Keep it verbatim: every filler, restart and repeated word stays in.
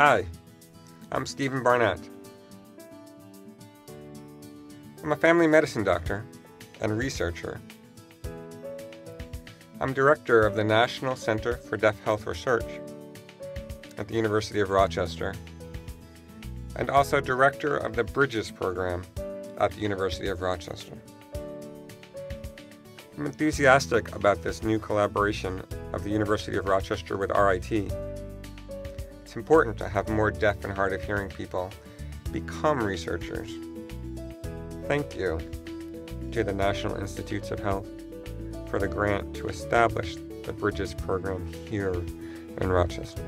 Hi, I'm Steven Barnett. I'm a family medicine doctor and researcher. I'm director of the National Center for Deaf Health Research at the University of Rochester, and also director of the Bridges program at the University of Rochester. I'm enthusiastic about this new collaboration of the University of Rochester with R I T. It's important to have more deaf and hard of hearing people become researchers. Thank you to the National Institutes of Health for the grant to establish the Bridges program here in Rochester.